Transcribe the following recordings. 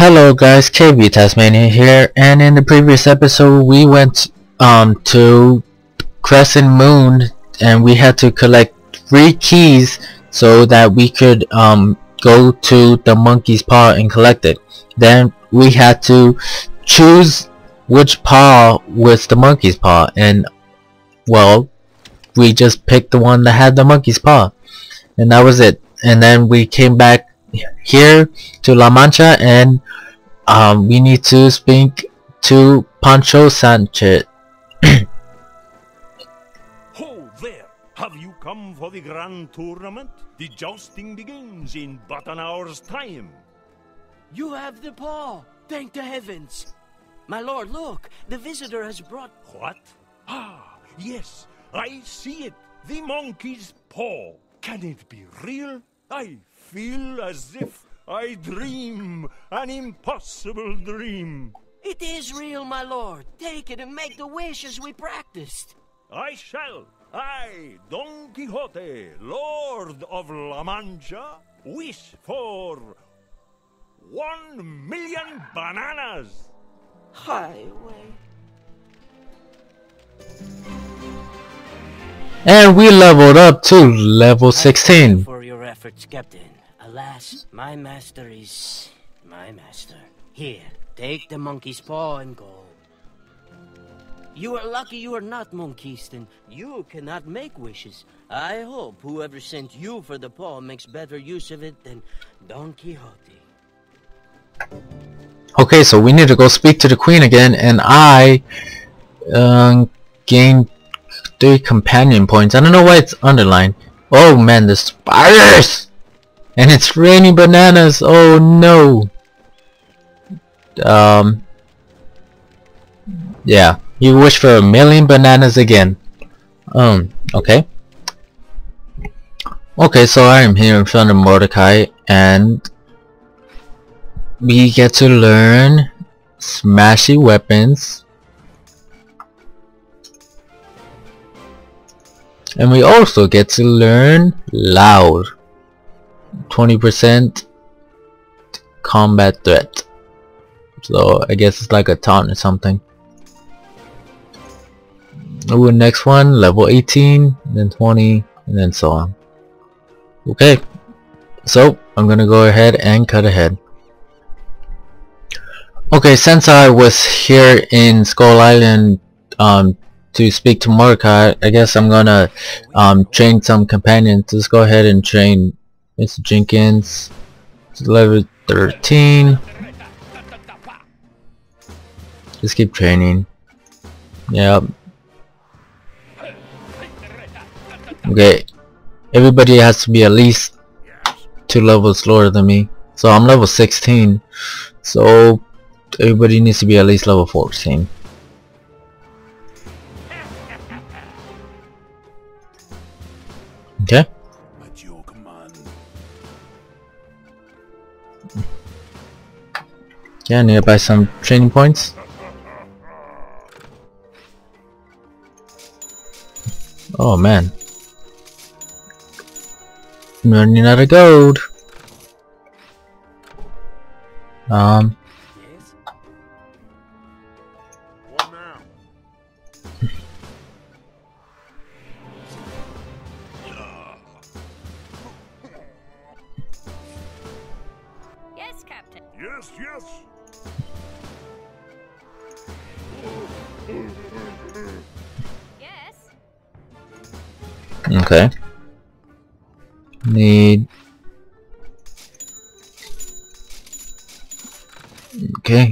Hello guys, KB Tasmania here, and in the previous episode we went to Crescent Moon and we had to collect 3 keys so that we could go to the monkey's paw and collect it. Then we had to choose which paw was the monkey's paw, and well, we just picked the one that had the monkey's paw, and that was it. And then we came back here to La Mancha, and we need to speak to Pancho Sanchez. Ho there! Have you come for the grand tournament? The jousting begins in but an hour's time. You have the paw! Thank the heavens! My lord, look! The visitor has brought... What? Ah, yes! I see it! The monkey's paw! Can it be real? I feel as if I dream an impossible dream. It is real, my lord. Take it and make the wish as we practiced. I shall. I, Don Quixote, Lord of La Mancha, wish for 1,000,000 bananas. Highway. And we leveled up to level 16. For your efforts, Captain. Alas, my master is my master. Here, take the monkey's paw and go. You are lucky you are not Monquista. You cannot make wishes. I hope whoever sent you for the paw makes better use of it than Don Quixote. Okay, so we need to go speak to the queen again, and I gained 3 companion points. I don't know why it's underlined. Oh man, the spiders! And it's raining bananas. Oh no. Yeah, you wish for 1,000,000 bananas again. Okay. Okay, so I am here in front of Mordecai, and we get to learn smashy weapons. And we also get to learn loud. 20% combat threat. So I guess it's like a taunt or something. Ooh, next one, level 18, then 20, and then so on. Okay. So I'm gonna go ahead and cut ahead. Okay, since I was here in Skull Island to speak to Mordecai, I guess I'm gonna train some companions. Let's go ahead and train Mr. Jenkins. It's level 13. Just keep training. Yep. Okay. Everybody has to be at least 2 levels lower than me. So I'm level 16. So everybody needs to be at least level 14. Okay. At your command. Yeah, I need to buy some training points. Oh man, I'm running out of gold. Okay. Okay.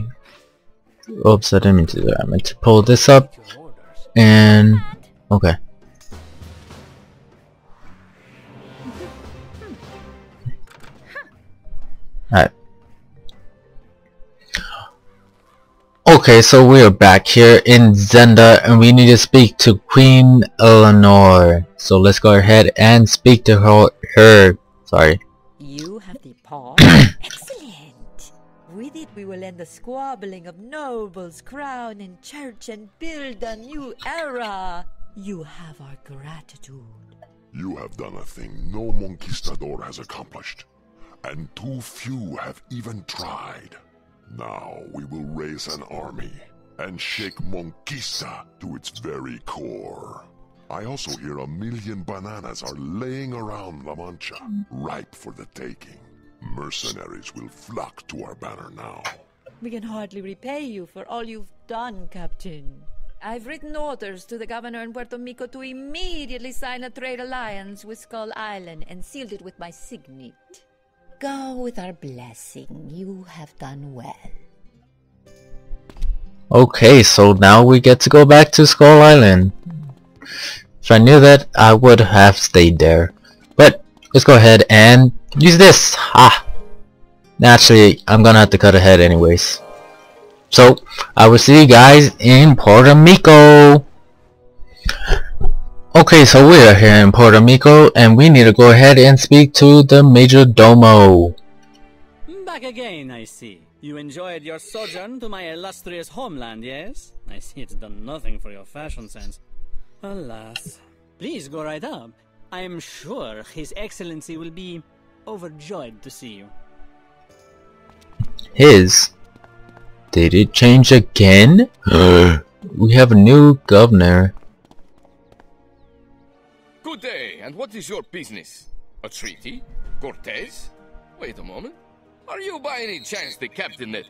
Oops, I didn't mean to do that. I meant to pull this up and okay. Alright. Okay, so we are back here in Zenda, and we need to speak to Queen Eleanor. So let's go ahead and speak to her. Sorry. You have the paw. Excellent. With it we will end the squabbling of nobles, crown and church, and build a new era. You have our gratitude. You have done a thing no Monquistador has accomplished, and too few have even tried. Now we will raise an army and shake Monquista to its very core. I also hear 1 million bananas are laying around La Mancha, ripe for the taking. Mercenaries will flock to our banner now. We can hardly repay you for all you've done, Captain. I've written orders to the governor in Puerto Rico to immediately sign a trade alliance with Skull Island and sealed it with my signet. Go with our blessing. You have done well. Okay, so now we get to go back to Skull Island. If I knew that, I would have stayed there. But let's go ahead and use this. Ah, actually, I'm gonna have to cut ahead anyways. So I will see you guys in Puerto Rico. Okay, so we are here in Puerto Rico, and we need to go ahead and speak to the Majordomo. Back again, I see. You enjoyed your sojourn to my illustrious homeland, yes? I see it's done nothing for your fashion sense. Alas. Please go right up. I am sure His Excellency will be overjoyed to see you. His? Did it change again? We have a new governor. Good day, and what is your business? A treaty? Cortez? Wait a moment. Are you by any chance the captain that...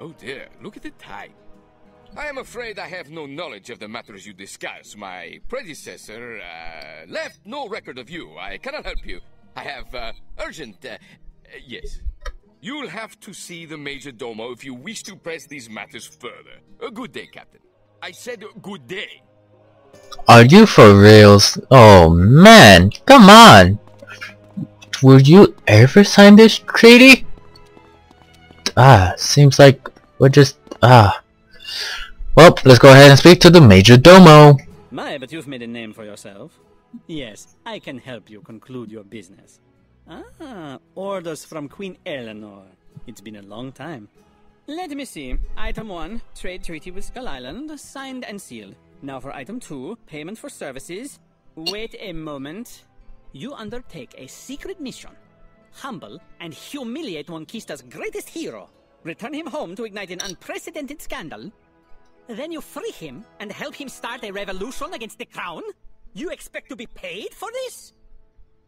Oh dear, look at the tide. I am afraid I have no knowledge of the matters you discuss. My predecessor left no record of you. I cannot help you. I have urgent... yes. You'll have to see the Majordomo if you wish to press these matters further. Good day, Captain. I said good day. Are you for reals? Oh man, come on. Will you ever sign this treaty? Seems like we're just Well, let's go ahead and speak to the Majordomo. My, but you've made a name for yourself. Yes, I can help you conclude your business. Ah, orders from Queen Eleanor. It's been a long time. Let me see. Item 1, trade treaty with Skull Island, signed and sealed. Now for item 2, payment for services. Wait a moment. You undertake a secret mission. Humble and humiliate Monquista's greatest hero. Return him home to ignite an unprecedented scandal. Then you free him and help him start a revolution against the crown? You expect to be paid for this?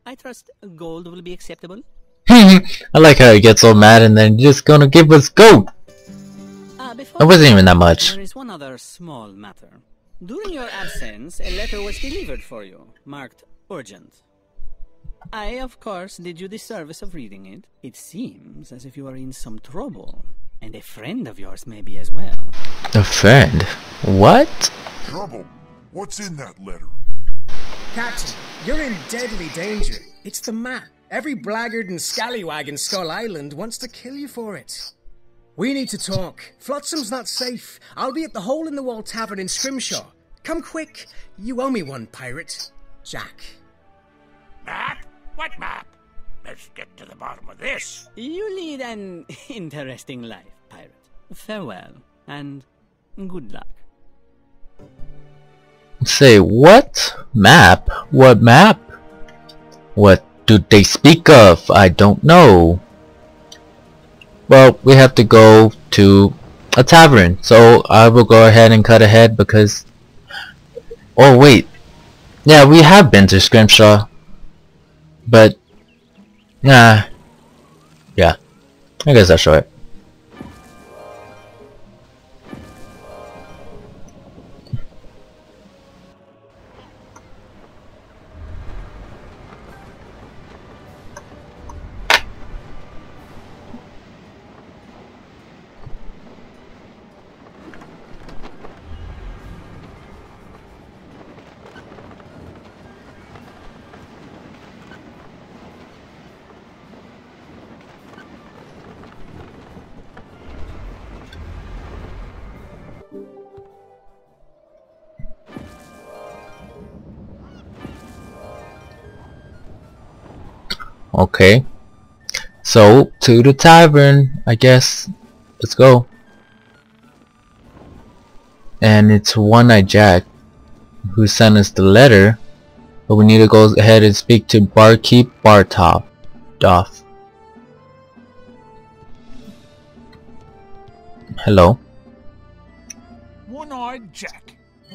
I trust gold will be acceptable. I like how he gets so mad and then just gonna give us gold. It wasn't even that much. There is one other small matter. During your absence, a letter was delivered for you, marked urgent. I, of course, did you the service of reading it. It seems as if you are in some trouble. And a friend of yours may be as well. A friend? What? Trouble? What's in that letter? Captain, you're in deadly danger. It's the map. Every blackguard and scallywag in Skull Island wants to kill you for it. We need to talk. Flotsom's not safe. I'll be at the Hole in the Wall Tavern in Scrimshaw. Come quick. You owe me one, pirate. Jack. Map? What map? Let's get to the bottom of this. You lead an interesting life, pirate. Farewell, and good luck. Say, what map? What map? What do they speak of? I don't know. Well, we have to go to a tavern, so I will go ahead and cut ahead because... Oh, wait. Yeah, we have been to Scrimshaw. But... yeah, I guess I'll show it. Okay, so to the tavern, I guess. Let's go. And it's One-Eyed Jack who sent us the letter, but we need to go ahead and speak to Barkeep Bartop Duff. Hello. One-Eyed Jack. Aye,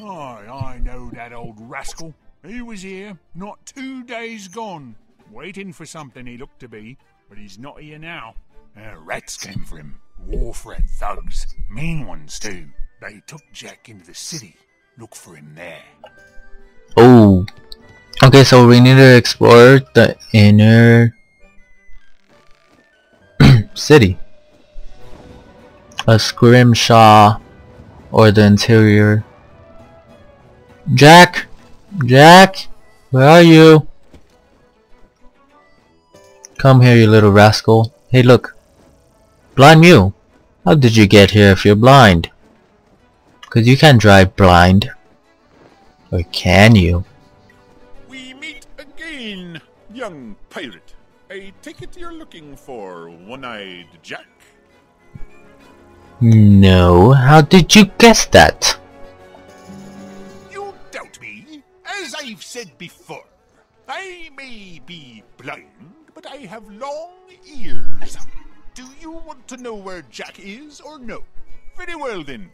I know that old rascal. He was here not 2 days gone, waiting for something he looked to be, but he's not here now. Rats came for him. War-fret thugs. Mean ones, too. They took Jack into the city. Look for him there. Oh. Okay, so we need to explore the inner city. A Scrimshaw or the interior. Jack! Jack! Where are you? Come here, you little rascal. Hey, look. Blind mule. How did you get here if you're blind? 'Cause you can't drive blind. Or can you? We meet again, young pirate. I take it you're looking for One-Eyed Jack? No, how did you guess that? You doubt me? As I've said before, I may be blind, but I have long ears. Do you want to know where Jack is or no? Very well then.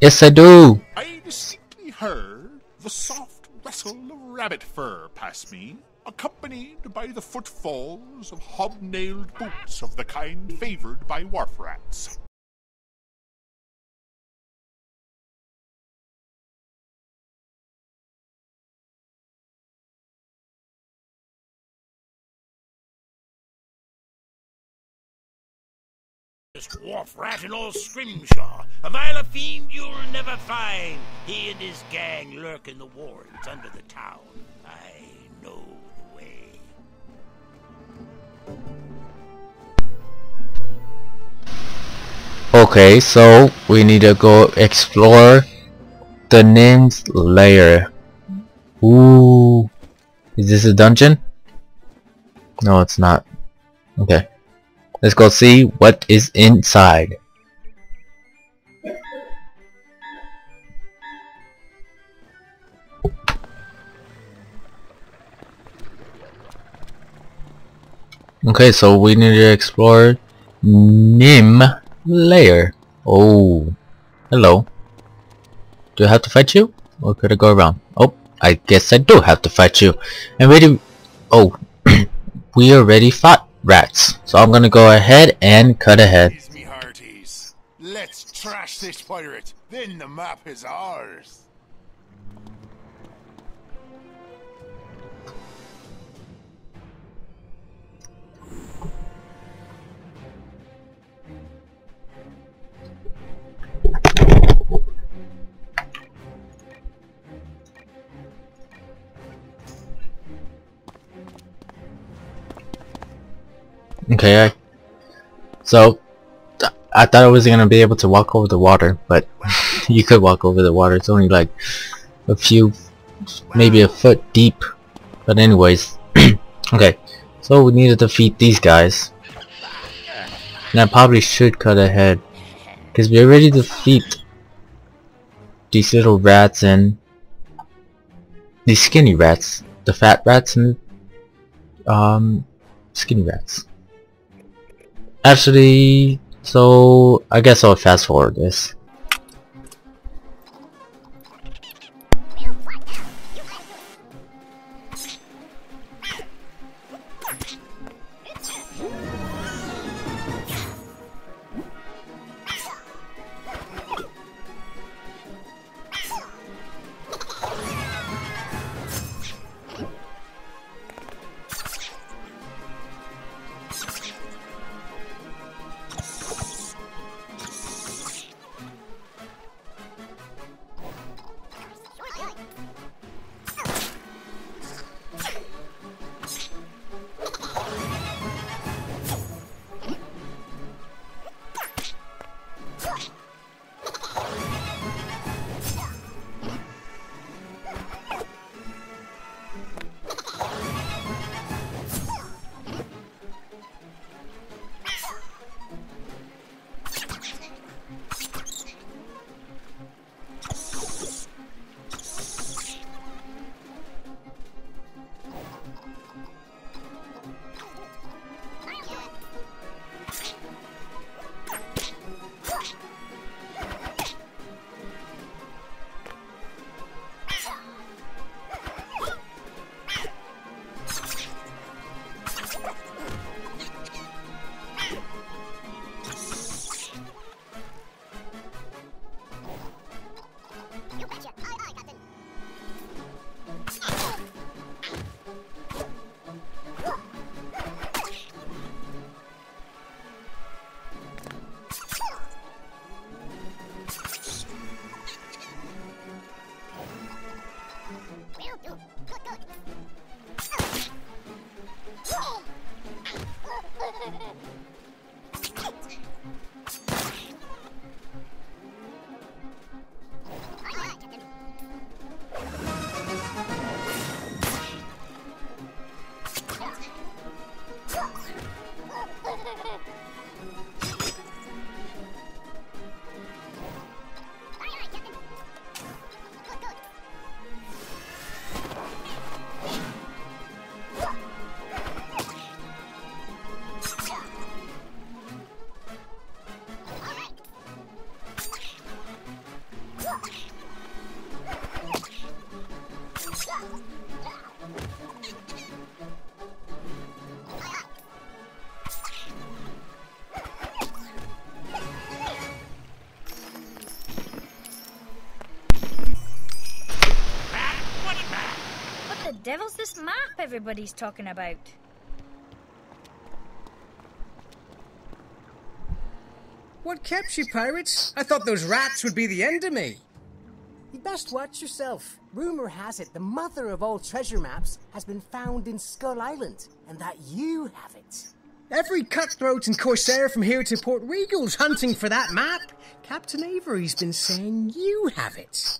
Yes, I do. I distinctly heard the soft rustle of rabbit fur pass me, accompanied by the footfalls of hobnailed boots of the kind favored by wharf rats. Wharf rat and old Scrimshaw, a viler fiend you'll never find. He and his gang lurk in the wards under the town. I know the way. Okay, so we need to go explore the Nim's Lair. Ooh, is this a dungeon? No, it's not. Okay. Let's go see what is inside. Okay, so we need to explore Nim's Lair. Oh, hello. Do I have to fight you? Or could I go around? Oh, I guess I do have to fight you. And ready. Oh, we already fought rats, so I'm gonna go ahead and cut ahead. Me hearties. Let's trash this pirate, then the map is ours. Okay, so I thought I wasn't gonna be able to walk over the water, but you could walk over the water. It's only like a few, maybe a foot deep. But anyways, okay. So we need to defeat these guys, and I probably should cut ahead because we already defeat these little rats and these skinny rats, the fat rats and skinny rats. Actually, so I guess I'll fast forward this. hell's this map everybody's talking about? What kept you, pirates? I thought those rats would be the end of me. You best watch yourself. Rumor has it the mother of all treasure maps has been found in Skull Island, and that you have it. Every cutthroat and corsair from here to Puerto Rico's hunting for that map. Captain Avery's been saying you have it.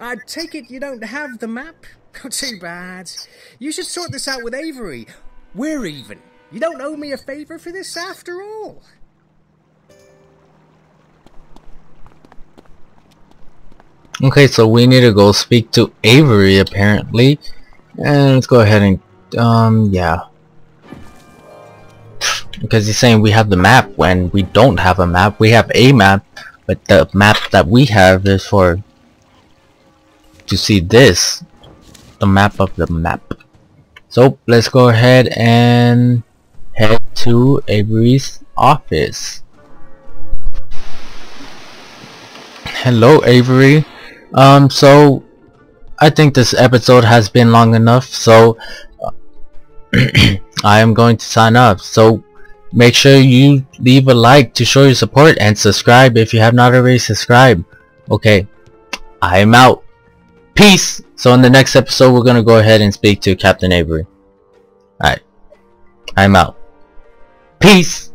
I take it you don't have the map? Oh, too bad. You should sort this out with Avery. We're even. You don't owe me a favor for this after all. Okay, so we need to go speak to Avery, apparently. And let's go ahead and, yeah. Because he's saying we have the map when we don't have a map. We have a map, but the map that we have is for... to see this. The map of the map. So, let's go ahead and head to Avery's office. Hello, Avery. So I think this episode has been long enough, so I am going to sign off. So make sure you leave a like to show your support and subscribe if you have not already subscribed. Okay, I am out. Peace. So in the next episode, we're going to go ahead and speak to Captain Avery. Alright, I'm out. Peace.